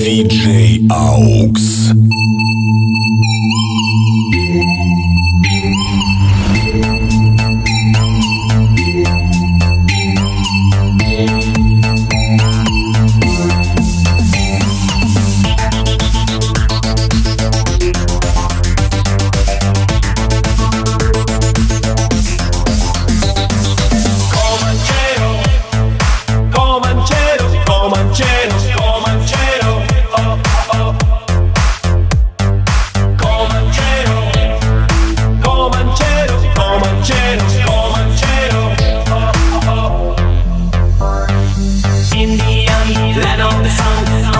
VJ AuX.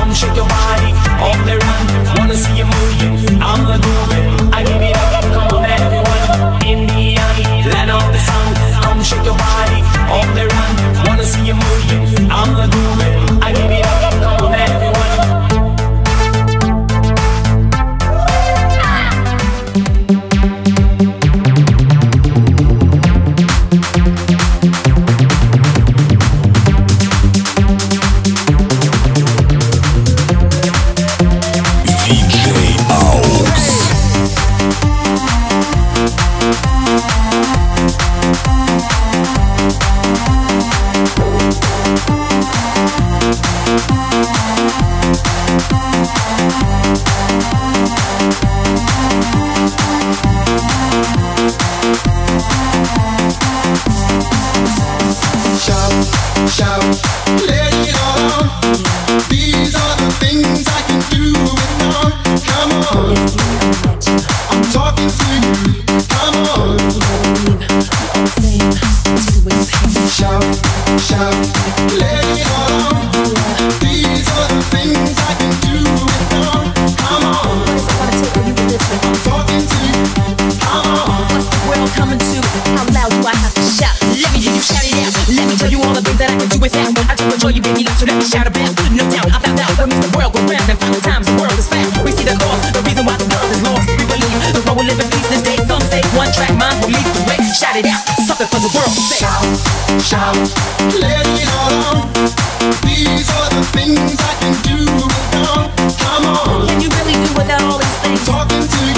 Shake your body, on the run, wanna see you moving, I'm the groove, I give it up, come on everyone. In the alley, land of the sun, come shake your body, on the run, wanna see you moving, I'm the groove, I give it up, come on everyone. Shout, let it all out. These are the things I can do without. Come on, can you really do without all these things? Talking to you,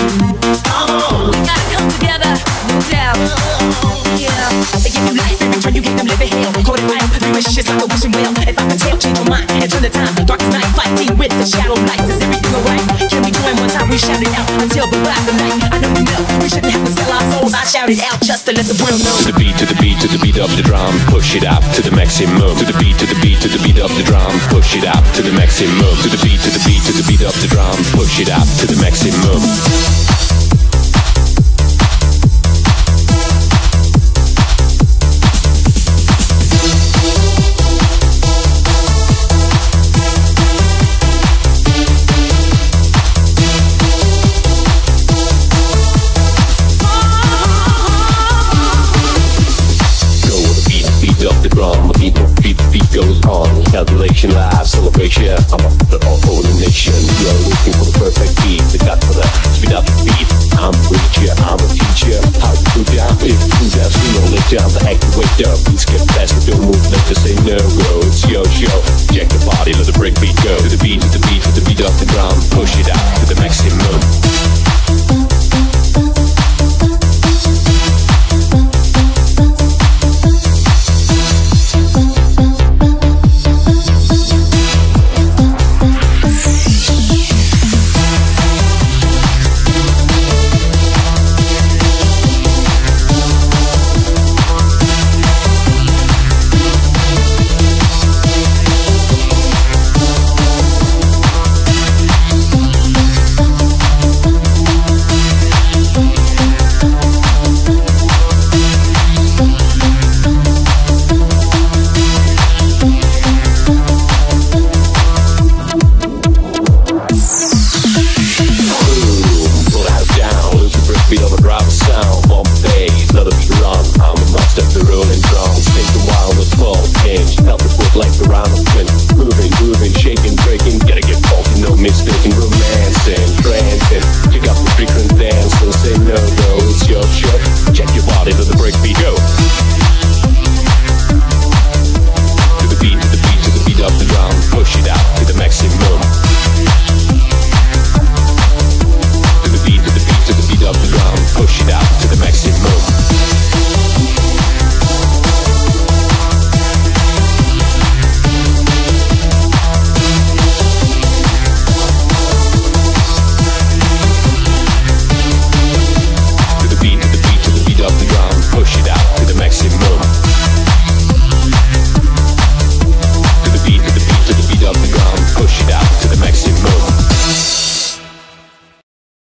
come on. We gotta come together, no doubt. Yeah, they give you life every time you give them living hell. Call it life, three wishes just like a wishing well. If I could tell, change your mind and turn the time. Darkest night, fighting with the shadow lights. Is everything alright? Can we join one time? We shout it out until the rise of night. I know we know we shouldn't have to sell our souls. I shout it out just to let the world know. To the beat, to the beat, to the beat of the drum, push it up to the maximum. To the beat, to the beat, to the beat of the drum, push it up to the maximum. To the beat, to the beat, to the beat of the drum, push it up to the maximum.